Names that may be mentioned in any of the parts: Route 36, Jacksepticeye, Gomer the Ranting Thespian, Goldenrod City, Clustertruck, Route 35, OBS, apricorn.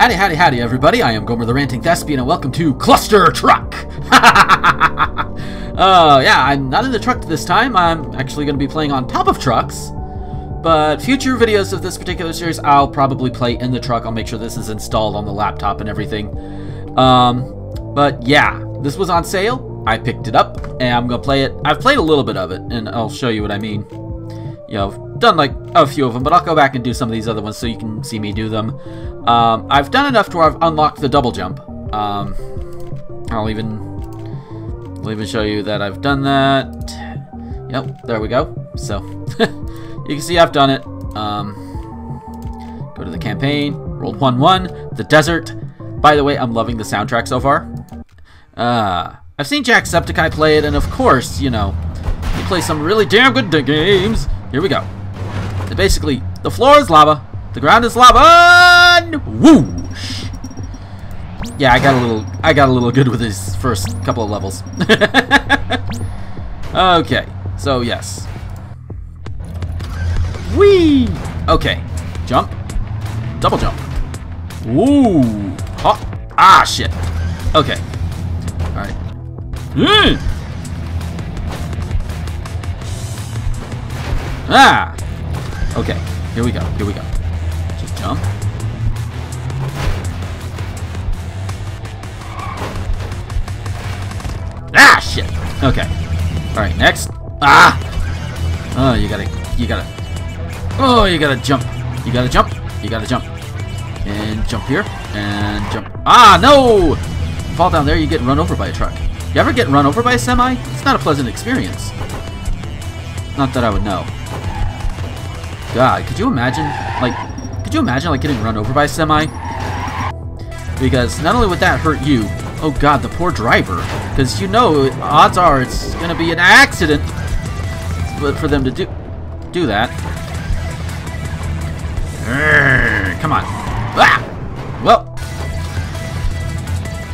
Howdy everybody, I am Gomer the Ranting Thespian, and welcome to Clustertruck! Yeah, I'm not in the truck this time, I'm actually going to be playing on top of trucks, but future videos of this particular series I'll probably play in the truck. I'll make sure this is installed on the laptop and everything. But yeah, this was on sale, I picked it up, and I'm going to play it. I've played a little bit of it, and I'll show you what I mean. You know, I've done like a few of them, but I'll go back and do some of these other ones so you can see me do them. I've done enough to where I've unlocked the double jump. I'll even show you that I've done that. Yep, there we go. So you can see I've done it. Go to the campaign, rolled 1-1, the desert. By the way, I'm loving the soundtrack so far. I've seen Jacksepticeye play it, and of course, you know, he plays some really damn good games. Here we go. So basically, the floor is lava, the ground is lava, and whoosh! Yeah, I got a little good with these first couple of levels. Okay, so yes. Whee! Okay, jump, double jump. Woo! Oh, ah, shit. Okay. All right. Ah! Okay, here we go. Just jump. Ah, shit! Okay. Alright, next. Ah! Oh, you gotta jump. And jump here, and jump. Ah, no! You fall down there, you get run over by a truck. You ever get run over by a semi? It's not a pleasant experience. Not that I would know. God, could you imagine, like, getting run over by a semi? Because not only would that hurt you, oh god, the poor driver. Because you know, odds are it's gonna be an accident for them to do that. Urgh, come on. Ah! Well.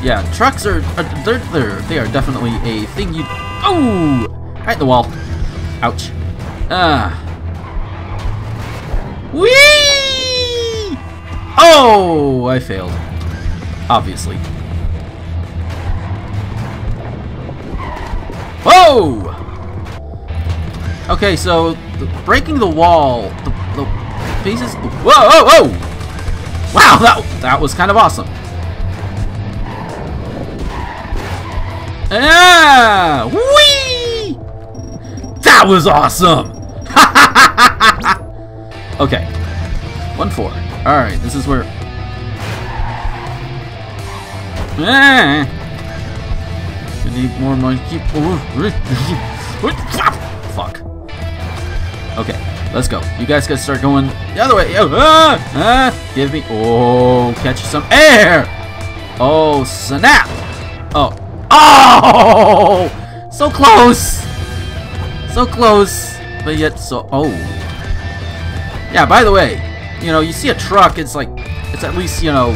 Yeah, trucks are definitely a thing you... Oh! Right in the wall. Ouch. Ah. Whee! Oh, I failed. Obviously. Whoa! Okay, so breaking the wall, the pieces. Whoa! Wow, that was kind of awesome. Ah! Whee! That was awesome. Okay, 1-4. All right, this is where. I need more money. Fuck. Okay, let's go. You guys gotta start going the other way. Give me. Oh, catch some air. Oh snap. Oh. So close. But yet so. Oh. Yeah, by the way, you know, you see a truck, it's at least, you know,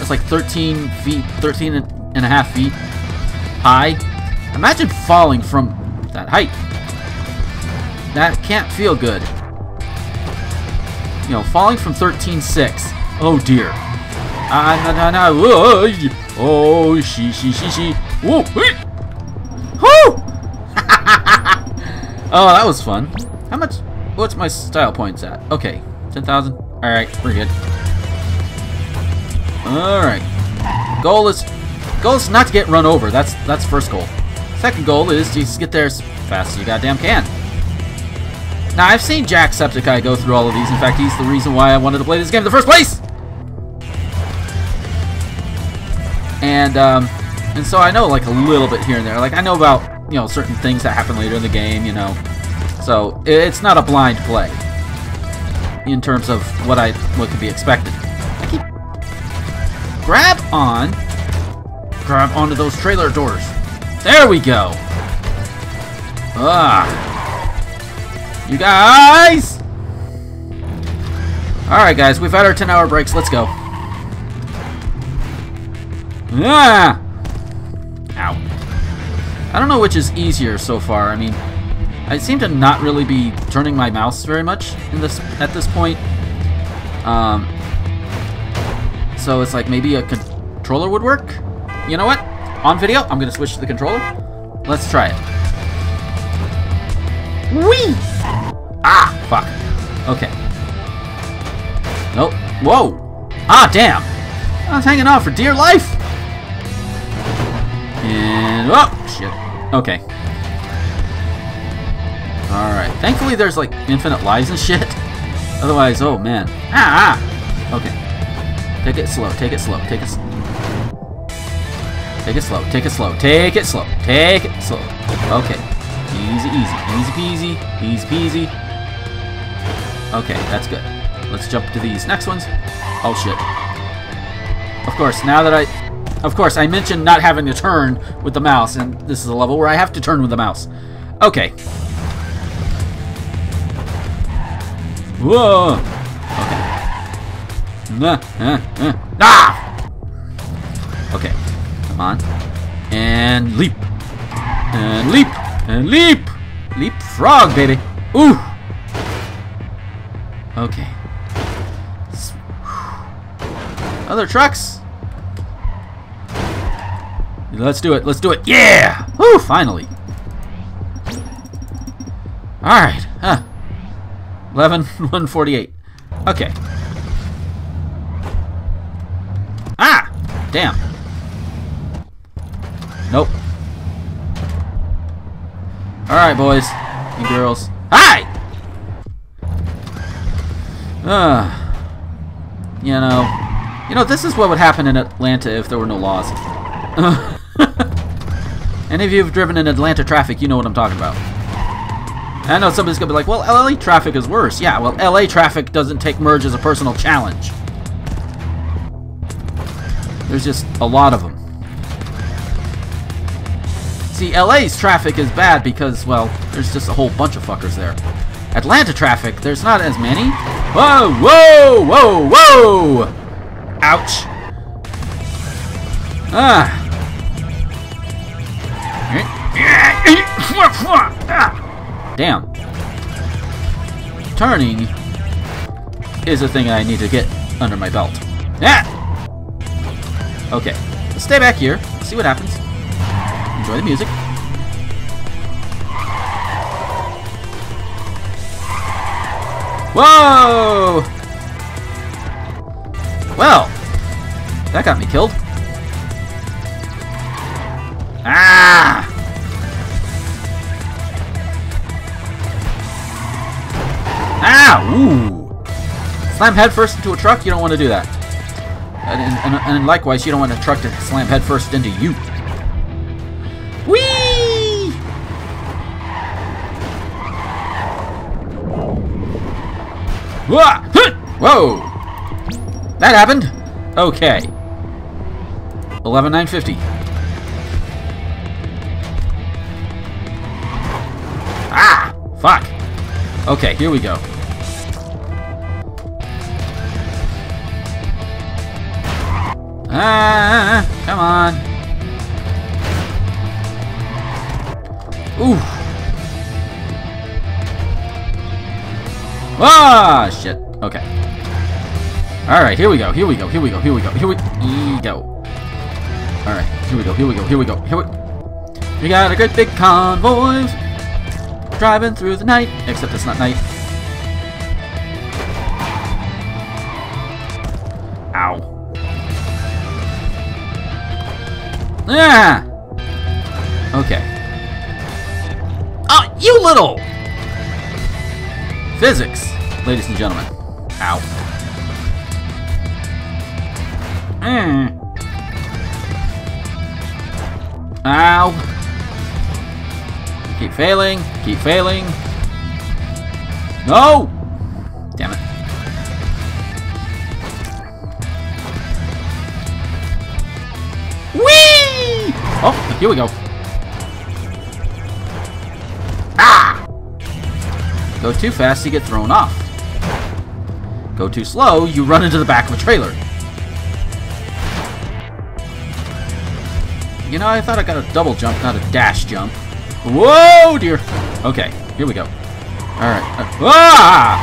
it's like 13 and a half feet high. Imagine falling from that height. That can't feel good. You know, falling from 13.6. Oh, dear. Oh, she. Whoa. Oh, that was fun. How much... What's my style points at? Okay, 10,000. All right, we're good. All right. Goal is not to get run over. That's first goal. Second goal is to just get there as fast as you goddamn can. Now I've seen Jacksepticeye go through all of these. In fact, he's the reason why I wanted to play this game in the first place. And so I know like a little bit here and there. Like I know about, you know, certain things that happen later in the game. You know. So it's not a blind play in terms of what could be expected. I keep grab onto those trailer doors. There we go. Ah, you guys! All right, guys, we've had our 10-hour breaks. Let's go. Ah, ow. I don't know which is easier so far. I mean. I seem to not really be turning my mouse very much at this point. So it's like maybe a controller would work? You know what? On video, I'm gonna switch to the controller. Let's try it. Whee! Ah, fuck. Okay. Nope. Whoa! Ah, damn! I was hanging on for dear life! And... oh, shit. Okay. Alright. Thankfully there's, like, infinite lives and shit. Otherwise, oh, man. Ah! Okay. Take it slow, take it slow, take it slow. Take it slow, take it slow, take it slow, take it slow. Okay. Easy, easy. Easy peasy. Easy peasy. Okay, that's good. Let's jump to these next ones. Oh shit. Of course, now that I mentioned not having to turn with the mouse, and this is a level where I have to turn with the mouse. Okay. Whoa! Okay. Ah! Okay. Come on. And leap. And leap. And leap! Leapfrog, baby! Ooh! Okay. Other trucks? Let's do it, let's do it. Yeah! Woo, finally. Alright, huh. 11:148. Okay. Ah! Damn. Nope. Alright, boys and girls. Hi! You know, this is what would happen in Atlanta if there were no laws. Any of you have driven in Atlanta traffic, you know what I'm talking about. I know somebody's gonna be like, well, LA traffic is worse. Yeah, well, LA traffic doesn't take merge as a personal challenge. There's just a lot of them. See, LA's traffic is bad because, well, there's just a whole bunch of fuckers there. Atlanta traffic, there's not as many. Whoa, whoa, whoa, whoa! Ouch. Ah. Damn. Turning is a thing I need to get under my belt. Ah! Okay. Let's stay back here. See what happens. Enjoy the music. Whoa! Well, that got me killed. Ah! Ah! Ooh! Slam headfirst into a truck? You don't want to do that. And likewise, you don't want a truck to slam headfirst into you. Whee! Whoa! That happened? Okay. 11,950. Ah! Fuck. Okay, here we go. Ah! Come on. Ooh. Ah! Shit. Okay. Alright, here we go, here we go, here we go, here we go, here we go. Alright, here we go, here we go, here we go, here we go. We got a great big convoy driving through the night, except it's not night. Ow. Ah! Okay. Oh, you little! Physics, ladies and gentlemen. Ow. Mm. Ow. Keep failing. Keep failing. No! Damn it. Whee! Oh, here we go. Ah! Go too fast, you get thrown off. Go too slow, you run into the back of a trailer. You know, I thought I got a double jump, not a dash jump. Whoa, dear. Okay, here we go. All right. Ah!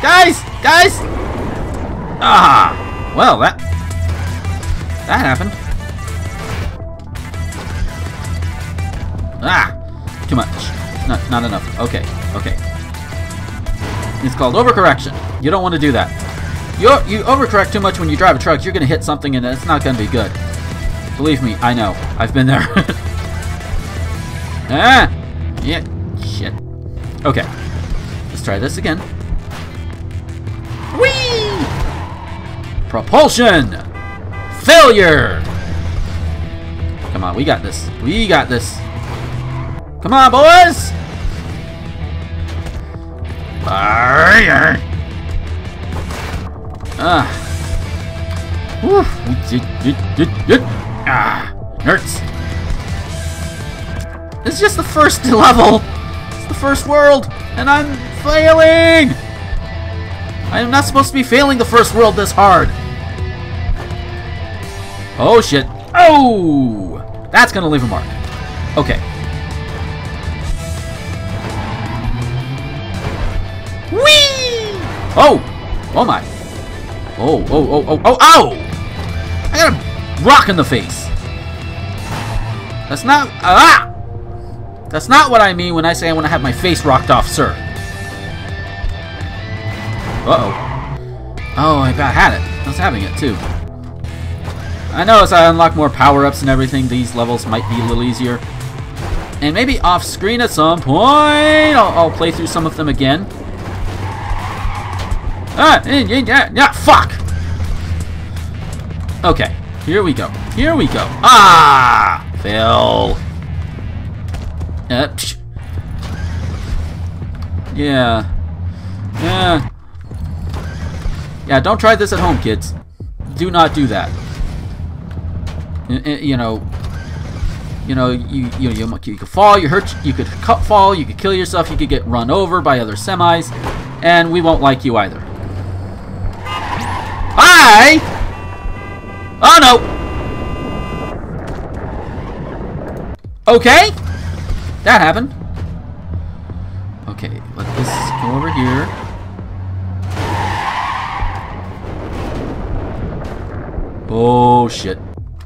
Whoa! Guys! Guys! Ah! Well, that happened. Ah! Too much. Not enough. Okay, okay. It's called overcorrection. You don't want to do that. You overcorrect too much when you drive a truck. You're going to hit something and it's not going to be good. Believe me, I know. I've been there. Ah! Yeah. Shit. Okay. Let's try this again. Whee! Propulsion! Failure! Come on, we got this. We got this. Come on, boys! Ah, nerds. It's just the first level. It's the first world, and I'm failing. I am not supposed to be failing the first world this hard. Oh shit! Oh, that's gonna leave a mark. Okay. Whee! Oh! Oh my! Oh! Oh! Oh! Oh! Oh! Ow! I got a rock in the face. That's not. Ah! That's not what I mean when I say I want to have my face rocked off, sir. Uh-oh. Oh! I about had it. I was having it too. I know as I unlock more power-ups and everything, these levels might be a little easier. And maybe off-screen at some point, I'll play through some of them again. Ah, yeah, fuck! Okay, here we go. Here we go. Ah! Fail. Yeah. Yeah. Yeah, don't try this at home, kids. Do not do that. You know, you could fall, you could fall, you could kill yourself, you could get run over by other semis, and we won't like you either. Hi! Oh no! Okay! That happened. Okay, let this go over here. Oh shit.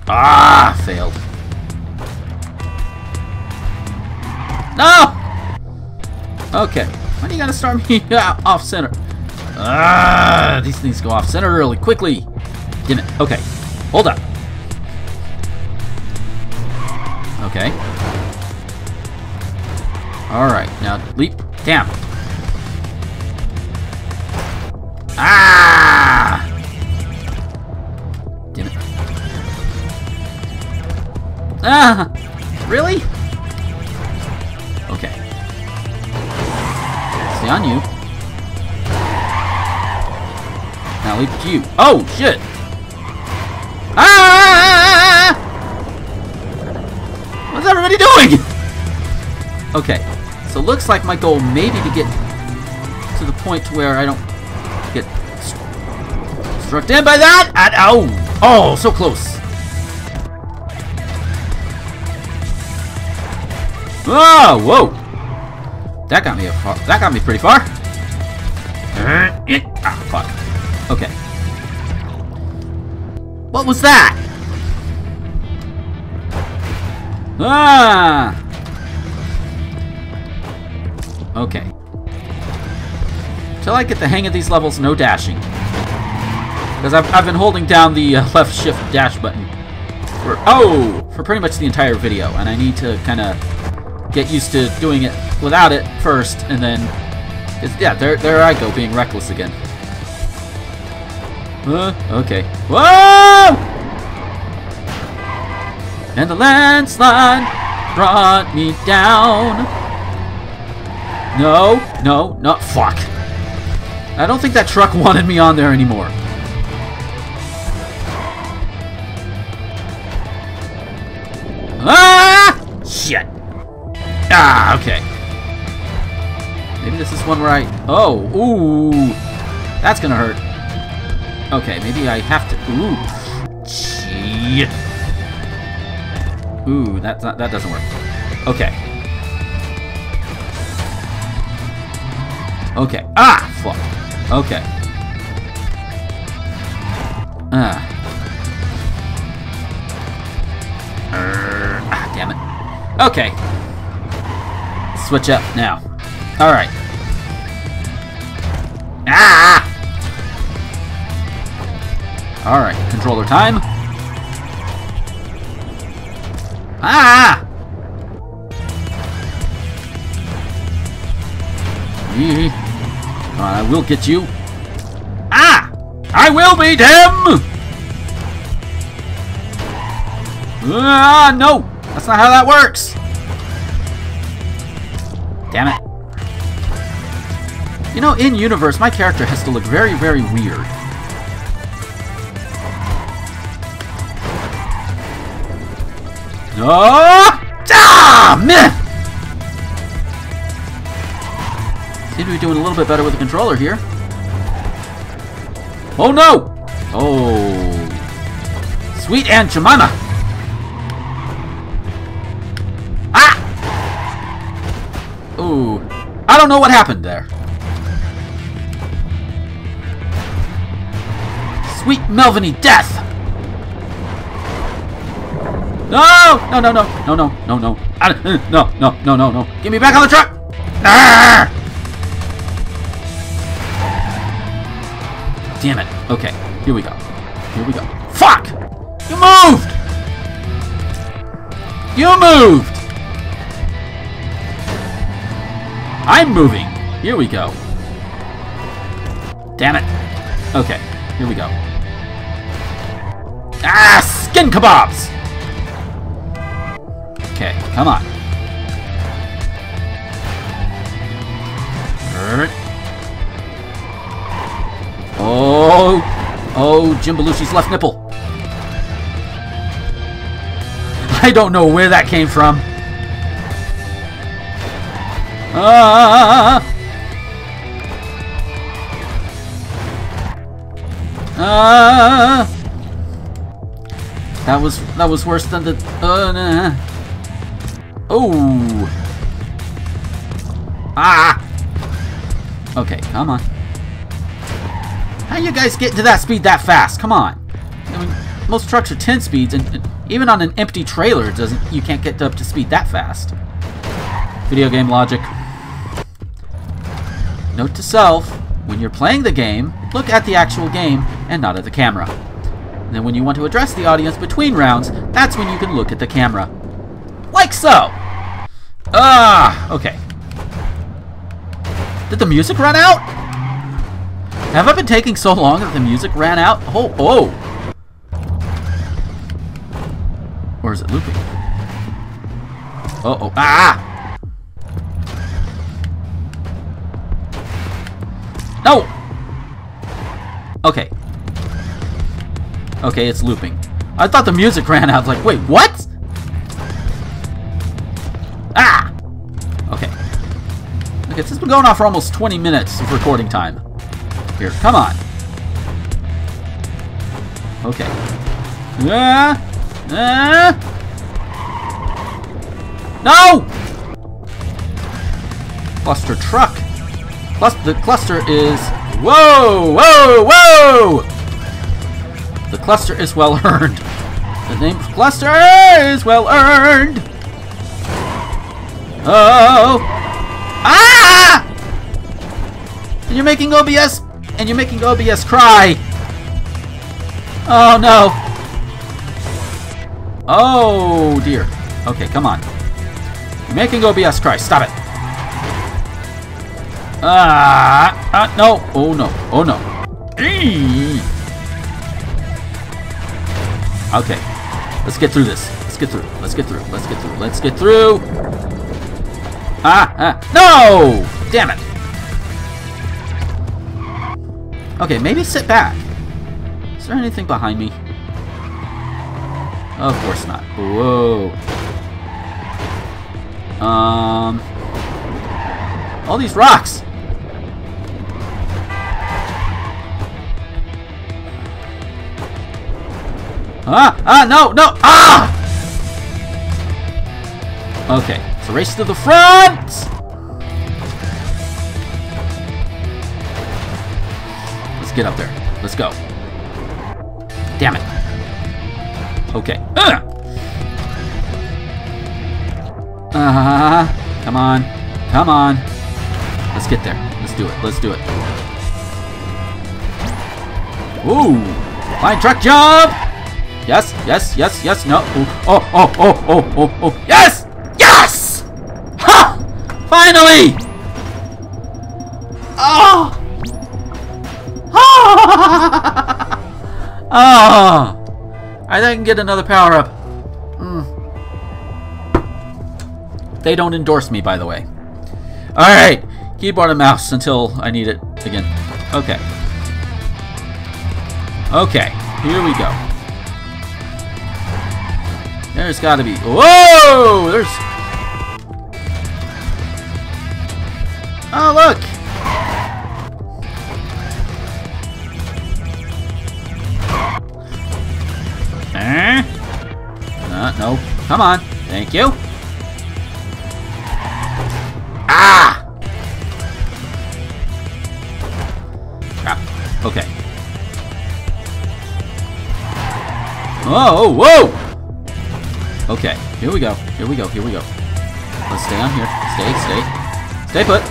Ah! Failed. No! Okay. Why do you gotta start me off center? Ah! These things go off center really quickly. Damn it. Okay. Hold up. Okay. Alright. Now leap. Damn. Ah! Damn it. Ah! Really? Okay. Stay on you. Now leap to you. Oh, shit! Ah! What's everybody doing? Okay. So looks like my goal may be to get to the point where I don't get struck in by that. Ow! Oh, so close. Oh, whoa! That got me pretty far. Ah, fuck. Okay. What was that? Ah. Okay. Till I get the hang of these levels, no dashing. Because I've been holding down the left shift dash button for pretty much the entire video, and I need to kind of get used to doing it without it first, and then yeah, there I go being reckless again. Okay. Whoa! And the landslide brought me down. No, no, not fuck. I don't think that truck wanted me on there anymore. Ah! Shit. Ah, okay. Maybe this is one where I... Oh, ooh. That's gonna hurt. Okay, maybe I have to... Ooh. Shit. Ooh, that doesn't work. Okay. Okay. Ah, fuck. Okay. Damn it. Okay. Switch up now. Alright. Ah! Alright, controller time. Ah! I will get you. Ah! I will beat him! Ah, no! That's not how that works! Damn it. You know, in universe, my character has to look very, very weird. Oh! Ah! Meh! Seem to be doing a little bit better with the controller here. Oh no! Oh, sweet Aunt Jemima! Ah! Ooh, I don't know what happened there. Sweet Melviny death! No! No! No! No! No! No! No! No! No! No! No! No! No! Get me back on the truck! Ah! Damn it. Okay, here we go. Here we go. Fuck! You moved! You moved! I'm moving. Here we go. Damn it. Okay, here we go. Ah, skin kebabs! Okay, come on. Oh, oh, Jim Belushi's left nipple. I don't know where that came from. That was worse than the. Nah. Oh. Ah. Okay, come on. How you guys get to that speed that fast? Come on. I mean, most trucks are 10 speeds, and even on an empty trailer, it doesn't. You can't get up to speed that fast. Video game logic. Note to self, when you're playing the game, look at the actual game and not at the camera. And then when you want to address the audience between rounds, that's when you can look at the camera. Like so! Ah, okay. Did the music run out? Have I been taking so long that the music ran out? Oh, oh! Or is it looping? Uh-oh. Ah! No! Okay. Okay, it's looping. I thought the music ran out. Like, wait, what? Ah! Okay. Okay, this has been going on for almost 20 minutes of recording time. Here, come on. Okay. No! Cluster truck. The cluster is... Whoa! Whoa! Whoa! The cluster is well earned. The name of cluster is well earned. Oh! Ah! And you're making OBS... And you're making OBS cry! Oh no! Oh dear. Okay, come on. You're making OBS cry. Stop it! No! Oh no! Oh no! Eee. Okay. Let's get through this. Let's get through. Let's get through. Let's get through. Let's get through! No! Damn it! Okay, maybe sit back. Is there anything behind me? Of course not. Whoa. All these rocks! No, no! Ah! Okay, it's a race to the front! Get up there. Let's go. Damn it. Okay. Come on. Come on. Let's get there. Let's do it. Let's do it. Ooh. Flying truck jump. Yes. Yes. Yes. Yes. No. Ooh. Oh. Oh. Oh. Oh. Oh. Oh. Yes. Yes. Ha! Finally. Oh. Ah! Oh, I didn't get another power-up. They don't endorse me, by the way. Alright, keyboard and mouse until I need it again. Okay. Okay, here we go. There's gotta be... Whoa! There's... Oh, look! No, come on. Thank you. Ah! Crap. Okay. Whoa, whoa! Okay, here we go. Here we go. Here we go. Let's stay on here. Stay put.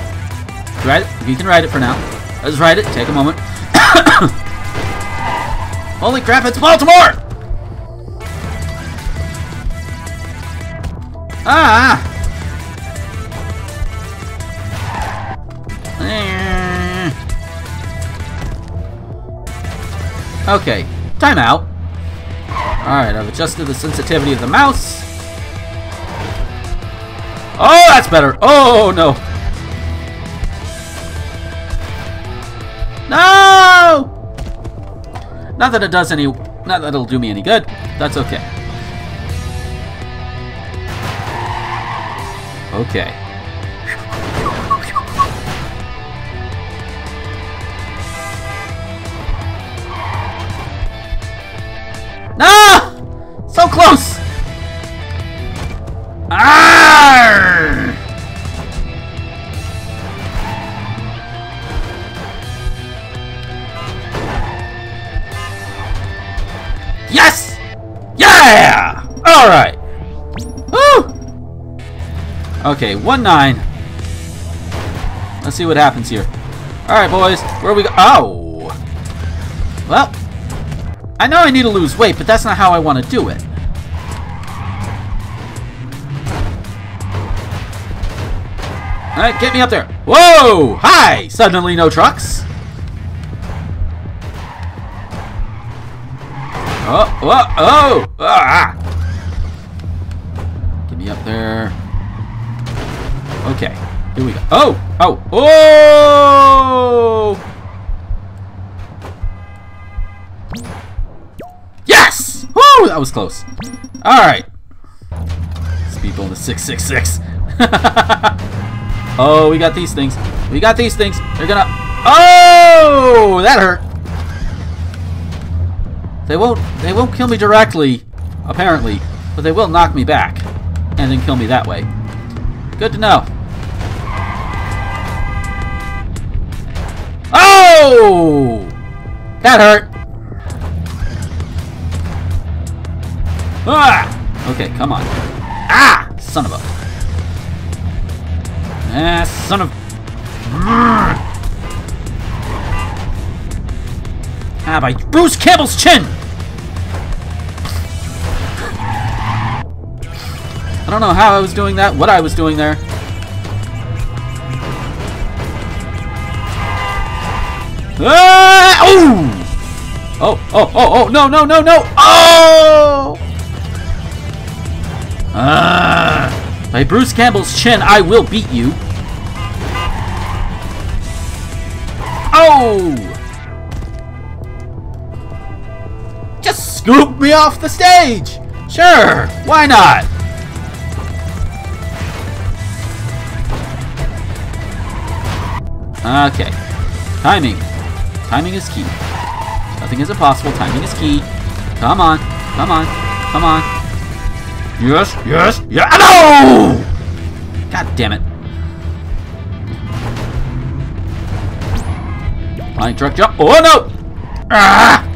Ride it. You can ride it for now. Let's ride it. Take a moment. Holy crap, it's Baltimore! Ah! Okay, timeout. Alright, I've adjusted the sensitivity of the mouse. Oh, that's better. Oh, no. No! Not that it does any... Not that it'll do me any good. That's okay. Okay. No! So close! Arr! Yes! Yeah! All right. Okay, 1-9. Let's see what happens here. Alright, boys. Where we go? Oh! Well, I know I need to lose weight, but that's not how I want to do it. Alright, get me up there. Whoa! Hi! Suddenly no trucks. Oh, oh, oh! Ah! Get me up there. Okay, here we go. Oh! Oh! Oh! Yes! Woo! That was close. Alright. Speed bonus 666. Oh, we got these things. We got these things. They're gonna... Oh! That hurt. They won't kill me directly, apparently. But they will knock me back. And then kill me that way. Good to know. Oh! That hurt. Ah! Okay, come on. Ah! Son of a... Ah, son of... Ah, by Bruce Campbell's chin! I don't know how I was doing that, what I was doing there. Ah! Oh! Oh, oh, oh, oh, no, no, no, no! Oh! Ah! By Bruce Campbell's chin, I will beat you. Oh! Just scoop me off the stage! Sure, why not? Okay. Timing. Timing is key. Nothing is impossible. Timing is key. Come on. Come on. Come on. Yes. Yes. Yeah. No! God damn it. Flying truck jump. Oh no! Ah!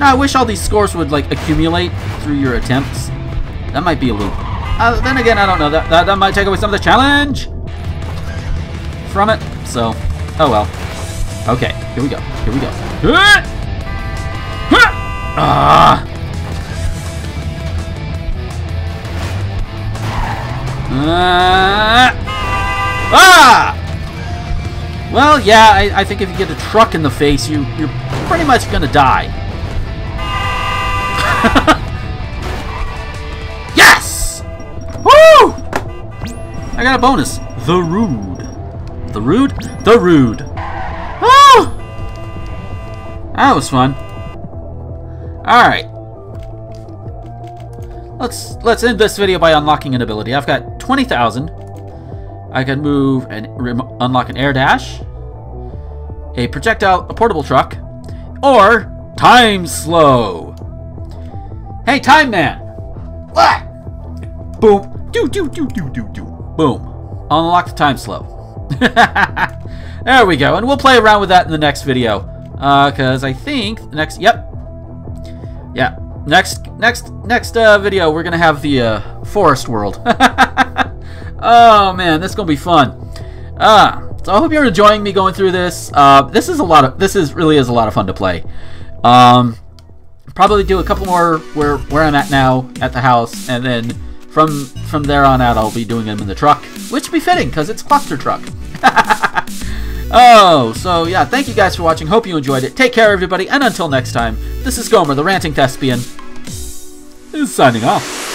No, I wish all these scores would like accumulate through your attempts. That might be a loop. Then again, I don't know. That might take away some of the challenge from it. So, oh well. Okay, here we go. Here we go. Well, yeah, I think if you get a truck in the face, you're pretty much gonna die. Yes! Woo! I got a bonus. The Rude. The Rude? The Rude. Woo! That was fun. Alright. Let's end this video by unlocking an ability. I've got 20,000. I can move and unlock an air dash, a projectile, a portable truck, or time slow. Hey, time man! What? Boom! Do do do do do do. Boom! Unlock the time slow. There we go, and we'll play around with that in the next video, because I think next. Yep. Yeah. Next video, we're gonna have the forest world. Oh man, this is gonna be fun. So I hope you're enjoying me going through this. This really is a lot of fun to play. Probably do a couple more where I'm at now at the house, and then from there on out, I'll be doing them in the truck, which would be fitting because it's Clustertruck. Oh, so yeah, thank you guys for watching. Hope you enjoyed it. Take care, everybody, and until next time, this is Gomer the Ranting Thespian, signing off.